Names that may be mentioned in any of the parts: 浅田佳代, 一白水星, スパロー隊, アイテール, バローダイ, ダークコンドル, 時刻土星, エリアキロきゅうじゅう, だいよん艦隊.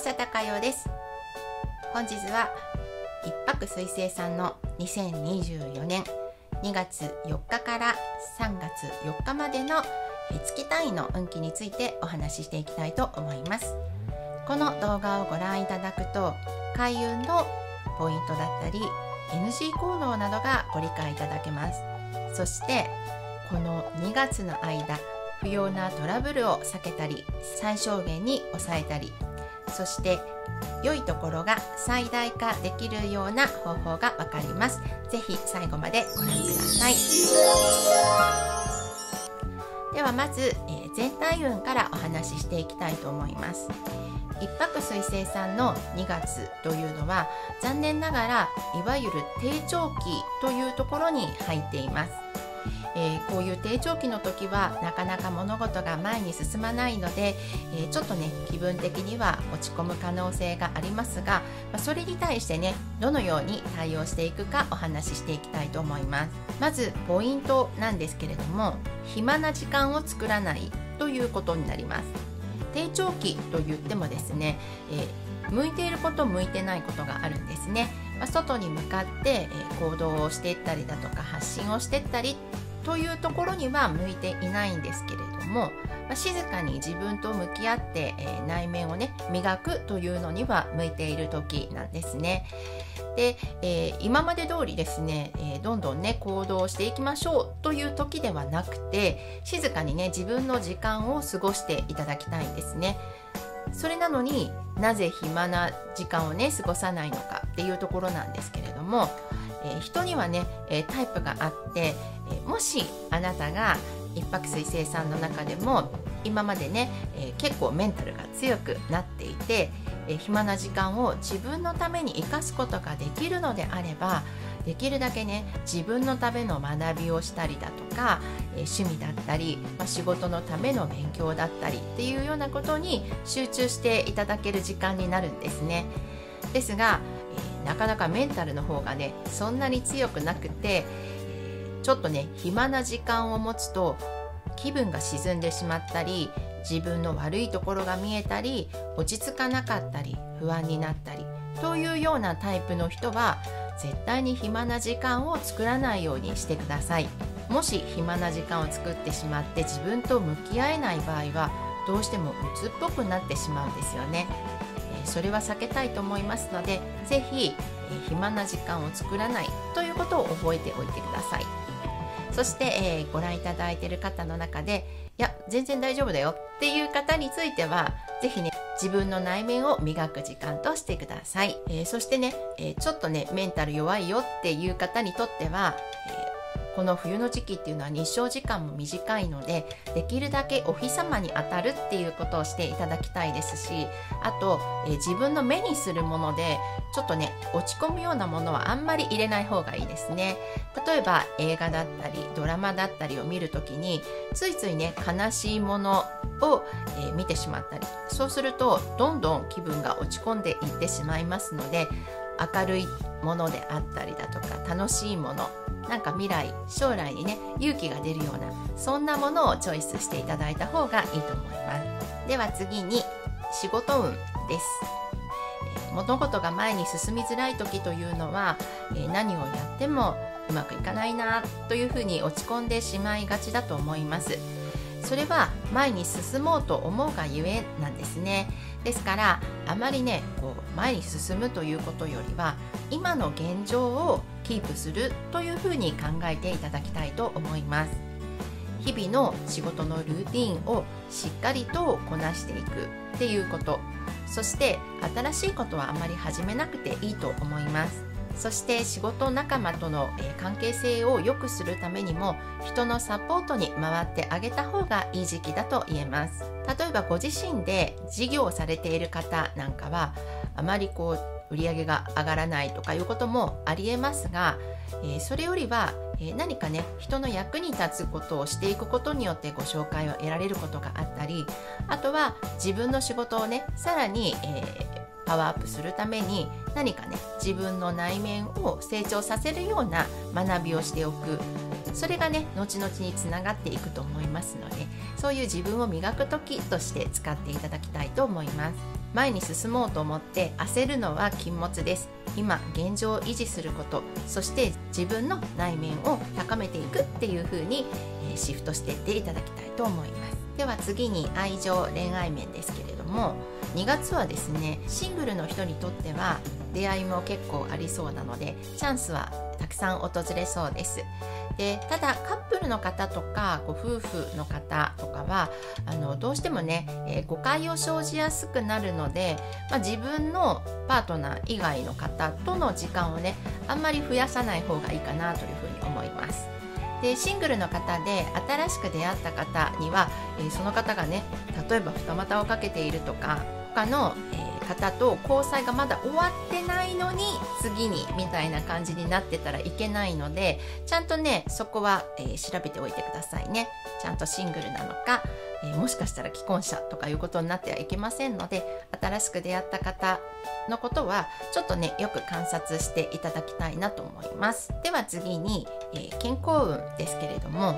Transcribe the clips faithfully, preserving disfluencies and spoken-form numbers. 浅田佳代です。本日は一泊水星さんのにせんにじゅうよねんにがつよっかからさんがつよっかまでの月単位の運気についてお話ししていきたいと思います。この動画をご覧いただくと開運のポイントだったり エヌジー 行動などがご理解いただけます。そしてこのにがつの間、不要なトラブルを避けたり最小限に抑えたり、そして良いところが最大化できるような方法がわかります。ぜひ最後までご覧ください。ではまず、えー、全体運からお話ししていきたいと思います。一泊水星さんのにがつというのは残念ながらいわゆる低潮期というところに入っています。えー、こういう低潮期の時はなかなか物事が前に進まないので、えー、ちょっとね気分的には落ち込む可能性がありますが、まあ、それに対してねどのように対応していくかお話ししていきたいと思います。まずポイントなんですけれども、暇な時間を作らないということになります。低潮期と言ってもですね、えー、向いていること向いてないことがあるんですね。まあ、外に向かって、えー、行動をしていったりだとか発信をしていったりというところには向いていないんですけれども、まあ、静かに自分と向き合って、えー、内面をね磨くというのには向いている時なんですね。で、えー、今まで通りですね、えー、どんどんね行動していきましょうという時ではなくて、静かにね自分の時間を過ごしていただきたいんですね。それなのになぜ暇な時間をね過ごさないのかっていうところなんですけれども、えー、人にはね、えー、タイプがあって、えー、もしあなたが一泊水星さんの中でも今までね、えー、結構メンタルが強くなっていて、えー、暇な時間を自分のために生かすことができるのであれば、できるだけね自分のための学びをしたりだとか、えー、趣味だったり、まあ、仕事のための勉強だったりっていうようなことに集中していただける時間になるんですね。ですが、えー、なかなかメンタルの方がねそんなに強くなくて、ちょっとね暇な時間を持つと気分が沈んでしまったり、自分の悪いところが見えたり、落ち着かなかったり、不安になったりというようなタイプの人は絶対に暇な時間を作らないようにしてください。もし暇な時間を作ってしまって自分と向き合えない場合はどうしても鬱っぽくなってしまうんですよね。それは避けたいと思いますので、ぜひ暇な時間を作らないということを覚えておいてください。そして、えー、ご覧いただいている方の中で、いや全然大丈夫だよっていう方についてはぜひね自分の内面を磨く時間としてください。えー、そしてね、えー、ちょっとねメンタル弱いよっていう方にとっては、えー、この冬の時期っていうのは日照時間も短いので、できるだけお日様に当たるっていうことをしていただきたいですし、あと、えー、自分の目にするものでちょっとね落ち込むようなものはあんまり入れない方がいいですね。例えば映画だったりドラマだったりを見るときについついね悲しいものを、えー、見てしまったり、そうするとどんどん気分が落ち込んでいってしまいますので、明るいものであったりだとか楽しいもの、なんか未来将来にね勇気が出るようなそんなものをチョイスしていただいた方がいいと思います。では次に仕事運です。物事が前に進みづらい時というのは、えー、何をやってもうまくいかないなというふうに落ち込んでしまいがちだと思います。それは前に進もうと思うがゆえなんですね。ですからあまりねこう前に進むということよりは今の現状をキープするというふうに考えていただきたいと思います。日々の仕事のルーティンをしっかりとこなしていくっていうこと、そして新しいことはあまり始めなくていいと思います。そして仕事仲間との関係性を良くするためにも人のサポートに回ってあげた方がいい時期だと言えます。例えばご自身で事業をされている方なんかはあまりこう売り上げが上がらないとかいうこともありえますが、それよりは何かね人の役に立つことをしていくことによってご紹介を得られることがあったり、あとは自分の仕事をねさらに、えーパワーアップするために何かね自分の内面を成長させるような学びをしておく、それがね後々につながっていくと思いますので、そういう自分を磨く時として使っていただきたいと思います。前に進もうと思って焦るのは禁物です。今現状を維持すること、そして自分の内面を高めていくっていう風にシフトしていっていただきたいと思います。では次に愛情恋愛面ですけれども、にがつはですね、シングルの人にとっては出会いも結構ありそうなのでチャンスはたくさん訪れそうです。でただカップルの方とかご夫婦の方とかはあのどうしてもね、えー、誤解を生じやすくなるので、まあ、自分のパートナー以外の方との時間をねあんまり増やさない方がいいかなというふうに思います。でシングルの方で新しく出会った方には、えー、その方がね例えば二股をかけているとか他の、えー方と交際がまだ終わってないのに次にみたいな感じになってたらいけないので、ちゃんとねそこは、えー、調べておいてくださいね。ちゃんとシングルなのか、えー、もしかしたら既婚者とかいうことになってはいけませんので、新しく出会った方のことはちょっとねよく観察していただきたいなと思います。では次に、えー、健康運ですけれども、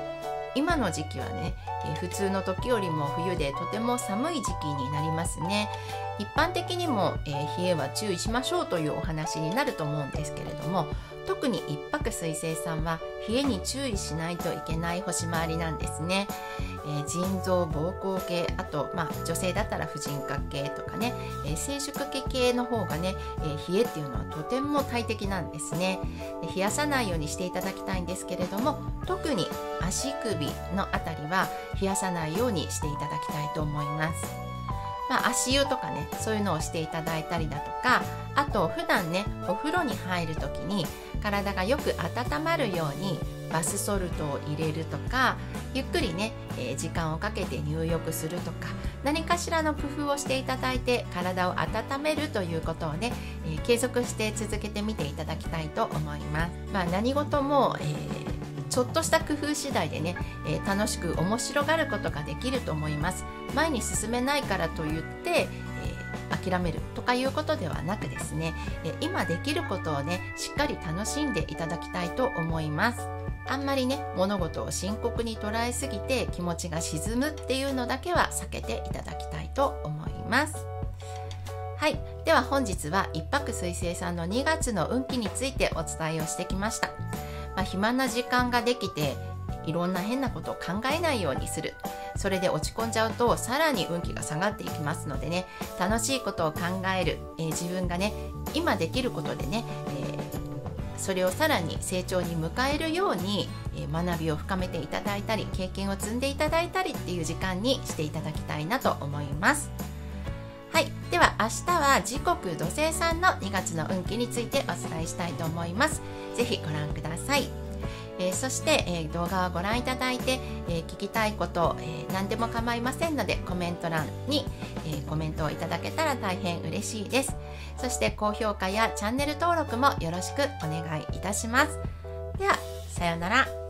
今の時期はね、えー、普通の時よりも冬でとても寒い時期になりますね。一般的にも、えー、冷えは注意しましょうというお話になると思うんですけれども、特に一白水星さんは冷えに注意しないといけない星回りなんですね。えー、腎臓、膀胱系、あと、まあ、女性だったら婦人科系とかね、えー、成熟期系の方がね、えー、冷えっていうのはとても大敵なんですね。で冷やさないようにしていただきたいんですけれども、特に足首のあたりは冷やさないようにしていただきたいと思います。まあ、足湯とかねそういうのをしていただいたりだとか、あと普段ねお風呂に入る時に体がよく温まるようにバスソルトを入れるとか、ゆっくりね、えー、時間をかけて入浴するとか、何かしらの工夫をしていただいて体を温めるということをね、えー、継続して続けてみていただきたいと思います。まあ、何事も、えーちょっとした工夫次第でね、えー、楽しく面白がることができると思います。前に進めないからといって、えー、諦めるとかいうことではなくですね、えー、今できることをねしっかり楽しんでいただきたいと思います。あんまりね物事を深刻に捉えすぎて気持ちが沈むっていうのだけは避けていただきたいと思います。はい、では本日は一白水星さんのにがつの運気についてお伝えをしてきました。まあ、暇な時間ができていろんな変なことを考えないようにする。それで落ち込んじゃうとさらに運気が下がっていきますのでね、楽しいことを考える、えー、自分がね今できることでね、えー、それをさらに成長に迎えるように、えー、学びを深めていただいたり経験を積んでいただいたりっていう時間にしていただきたいなと思います。はい、では明日は時刻土星さんのにがつの運気についてお伝えしたいと思います。ぜひご覧ください。えー、そして、えー、動画をご覧いただいて、えー、聞きたいこと、えー、何でも構いませんのでコメント欄に、えー、コメントをいただけたら大変嬉しいです。そして高評価やチャンネル登録もよろしくお願いいたします。ではさようなら。